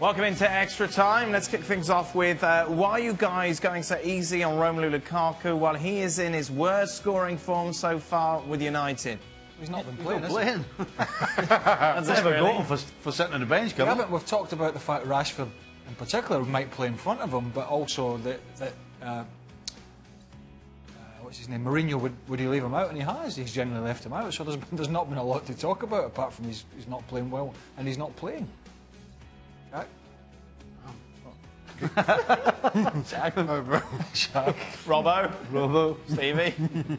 Welcome into Extra Time. Let's kick things off with why are you guys going so easy on Romelu Lukaku while he is in his worst scoring form so far with United? He's not been playing. That's never going for sitting on the bench, Kevin. Yeah, but we've talked about the fact Rashford in particular might play in front of him, but also that what's his name? Mourinho, would he leave him out? And he has. He's generally left him out. So there's not been a lot to talk about apart from he's not playing well and he's not playing. Jack? Oh. Jack? Oh, bro. Jack. Robbo. Stevie.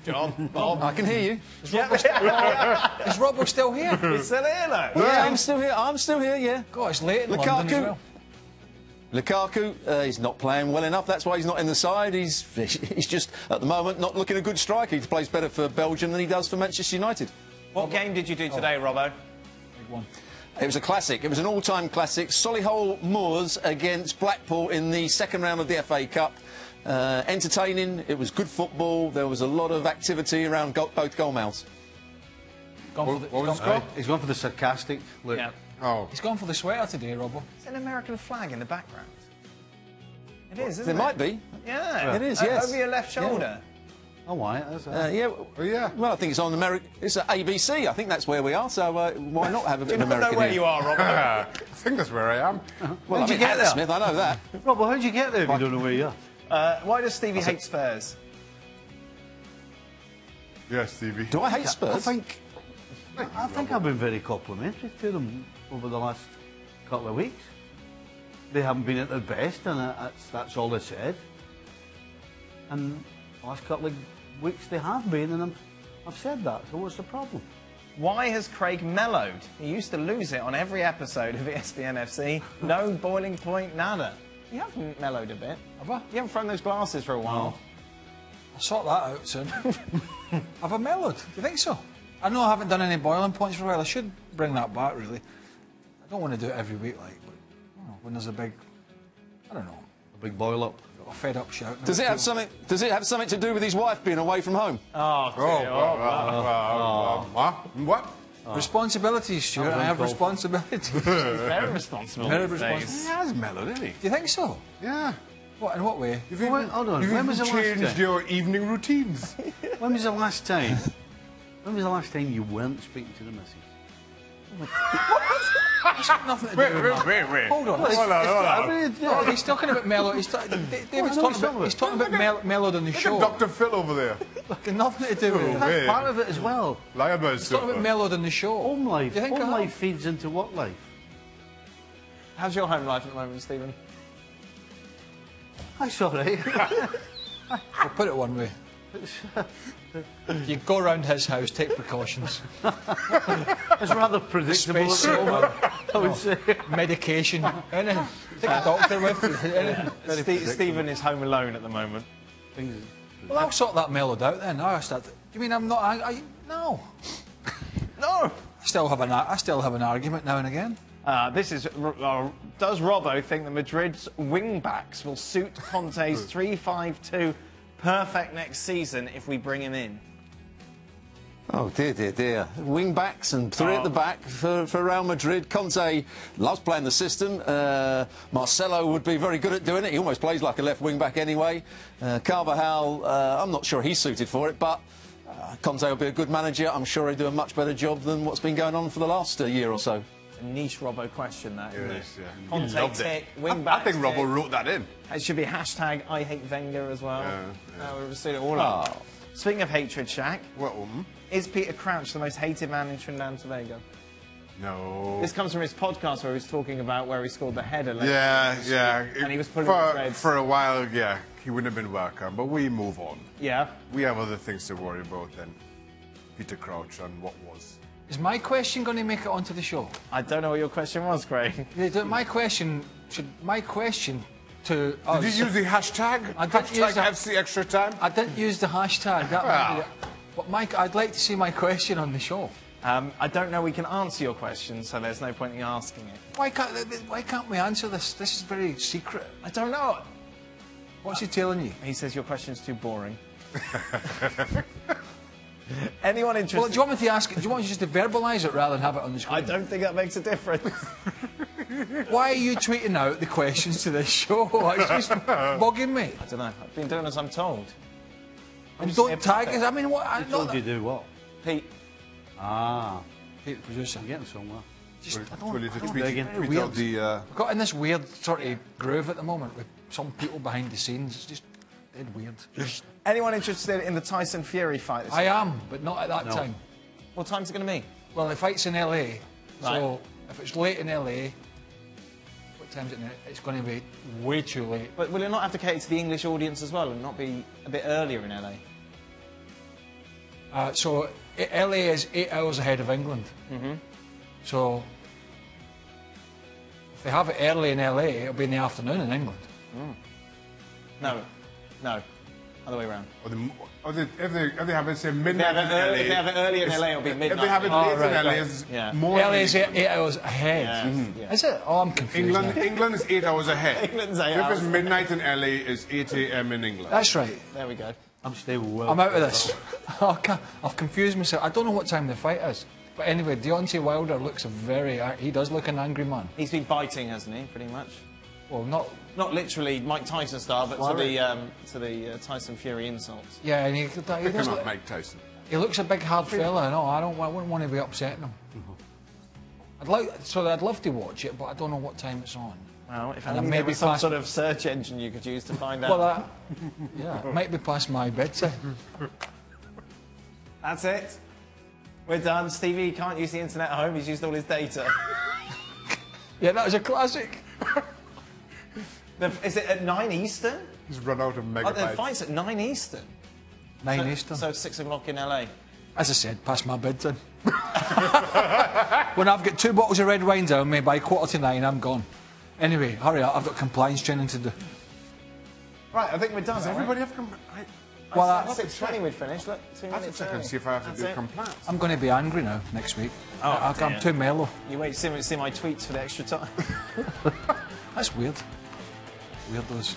John. Bob. I can hear you. Is Robbo still here? He's still here, though. Yeah, I'm still here, yeah. God, it's late in London as well. Lukaku, he's not playing well enough. That's why he's not in the side. He's just, at the moment, not looking a good striker. He plays better for Belgium than he does for Manchester United. What game did you do today, Robbo? Big one. It was a classic. It was an all-time classic. Solihull Moors against Blackpool in the second round of the FA Cup. Entertaining. It was good football. There was a lot of activity around both goal mouths. He's gone for the sarcastic look. Yeah. Oh. He's gone for the sweater today, Robbo. It's an American flag in the background. It is, isn't it? It might be. Yeah. It is, yes. Over your left shoulder. Yeah. Oh, why? Yeah. Well, I think it's on America. It's at ABC. I think that's where we are. So why not have a bit of American? Do you know where you are, Robbo? I think that's where I am. Well, how'd you get there, Smith? I know that. Robbo, how'd you get there? If you don't know where you are. Why does Stevie hate Spurs? Yes, Stevie. Do I hate Spurs? I think I've been very complimentary to them over the last couple of weeks. They haven't been at their best, and that's all they said. And last couple of weeks they have been, and I've said that, so what's the problem? Why has Craig mellowed? He used to lose it on every episode of ESPN FC. No boiling point, nada. You haven't mellowed a bit, have I? You haven't thrown those glasses for a while. No. I'll sort that out soon. Have I mellowed? Do you think so? I know I haven't done any boiling points for a while. I should bring that back, really. I don't want to do it every week, like, but I don't know, when there's a big, I don't know. A big boil-up. Fed up shouting. Does it have something to do with his wife being away from home? What? Responsibilities, Stuart. I have responsibilities. He's very responsible. Very responsible. He has mellowed, isn't he? Do you think so? Yeah. What? In what way? When was the last time? Your evening routines. When was the last time? When was the last time you weren't speaking to the missus? Wait. Hold on. He's talking about Mello. He's talking about Mello on the show. Dr. Phil over there. Nothing to do with it. That's part of it as well. He's talking about Mello on the show. Home life. Home life feeds into work life. How's your home life at the moment, Stephen? I'm sorry. I'll put it one way. You go round his house, take precautions. It's rather predictable. Space sober, I would say. Medication, anything. Take a doctor with you. Yeah. Stephen is home alone at the moment. Well, I'll sort that mellowed out then. You mean I'm not? No. No. I still have an argument now and again. This is. Does Robbo think that Madrid's wing backs will suit Conte's 3-5-2? Perfect next season if we bring him in. Oh dear, dear, dear. Wing backs and three at the back for Real Madrid. Conte loves playing the system. Marcelo would be very good at doing it. He almost plays like a left wing back anyway. Carvajal, I'm not sure he's suited for it, but Conte will be a good manager. I'm sure he'll do a much better job than what's been going on for the last year or so. Niche Robbo question, that isn't it? Conte tick, wing back. I think Robbo wrote that in. It should be #IHateVenger I hate Wenger as well. We've seen it all up. Speaking of hatred, Shaq, is Peter Crouch the most hated man in Trinidad and Tobago? No. This comes from his podcast where he's talking about where he scored the header. And he was putting for a while. Yeah, he wouldn't have been welcome, but we move on. Yeah, we have other things to worry about than Peter Crouch and what was. Is my question going to make it onto the show? I don't know what your question was, Craig. My question to us... Did you use the hashtag? #FCExtraTime? I didn't use the hashtag. But Mike, I'd like to see my question on the show. I don't know we can answer your question, so there's no point in asking it. Why can't we answer this? This is very secret. I don't know. What's he telling you? He says your question's too boring. Anyone interested? Well, do you want me to ask? Do you want me just to verbalise it rather than have it on the screen? I don't think that makes a difference. Why are you tweeting out the questions to this show? It's just bugging me. I don't know. I've been doing as I'm told. And don't tag us. I mean, what? I told you to do what? Pete. Ah. Pete, the producer. I'm getting somewhere. Just, we've got in this weird sort of groove at the moment with some people behind the scenes. It's just dead weird. Just... Anyone interested in the Tyson Fury fight? This I am, but not at that time. What time's it going to be? Well, the fight's in LA, so if it's late in LA, what time's it in LA? It's going to be way too late. But will it not have to cater to the English audience as well and not be a bit earlier in LA? So LA is 8 hours ahead of England. Mm-hmm. So, if they have it early in LA, it'll be in the afternoon in England. Mm. No, no, other way around. If they have it, say, midnight in LA... If they have it early in LA, it'll be midnight. If they have it late in LA, it's more... LA's 8 hours ahead. Yeah. Mm. Yeah. Is it? Oh, I'm confused. England is 8 hours ahead. England's 8 hours. If it's midnight in LA, it's 8 AM in England. That's right. There we go. I'm out of this. I've confused myself. I don't know what time the fight is. But anyway, Deontay Wilder looks he does look an angry man. He's been biting, hasn't he, pretty much? Well, not literally Mike Tyson style, but to the Tyson Fury insults. Yeah, and he does look, Mike Tyson. He looks a big hard fella. No, I wouldn't want to be upsetting him. I'd love to watch it, but I don't know what time it's on. Well, if only maybe some sort of search engine you could use to find out. Well, yeah, it might be past my bedtime. That's it. We're done. Stevie can't use the internet at home, he's used all his data. Yeah, that was a classic. Is it at 9 Eastern? He's run out of megabytes. The fight's at 9 Eastern. 9 Eastern? So it's 6 o'clock in LA. As I said, past my bedtime. When I've got 2 bottles of red wine down me, by 9:15, I'm gone. Anyway, hurry up, I've got compliance training to do. Right, I think we're done. Does everybody have compliance? Well, that's 6:20 we'd finish. Look, 2 minutes. I can see if I have to do compliance. I'm going to be angry now next week. Oh, I'm too mellow. You wait to see my tweets for the extra time. That's weird. Weirdos.